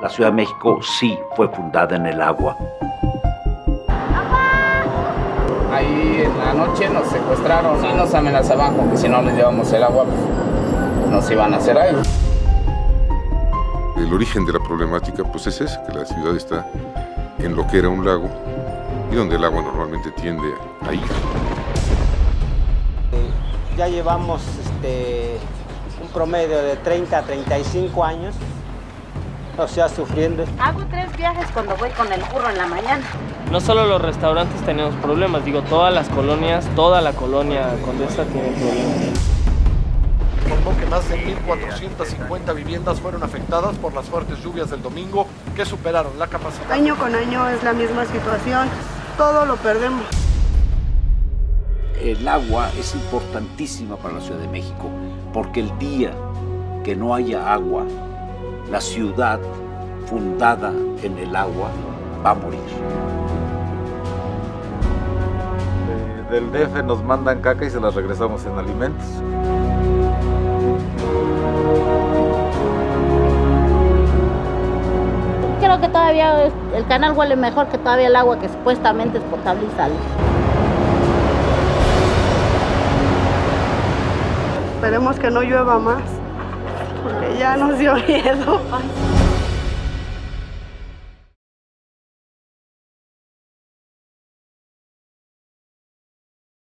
La Ciudad de México sí fue fundada en el agua. Ahí en la noche nos secuestraron y nos amenazaban con que si no les llevamos el agua, pues nos iban a hacer algo. El origen de la problemática pues es ese, que la ciudad está en lo que era un lago y donde el agua normalmente tiende a ir. Ya llevamos un promedio de 30 a 35 años, o sea, sufriendo. Hago 3 viajes cuando voy con el burro en la mañana. No solo los restaurantes tenemos problemas, digo, todas las colonias, toda la colonia Condesa tiene problemas. Informó que más de 1.450 viviendas fueron afectadas por las fuertes lluvias del domingo que superaron la capacidad. Año con año es la misma situación, todo lo perdemos. El agua es importantísima para la Ciudad de México, porque el día que no haya agua, la ciudad fundada en el agua va a morir. Del DF nos mandan caca y se las regresamos en alimentos. Creo que todavía el canal huele mejor que todavía el agua que supuestamente es potable y sale. Esperemos que no llueva más, porque ya nos dio miedo.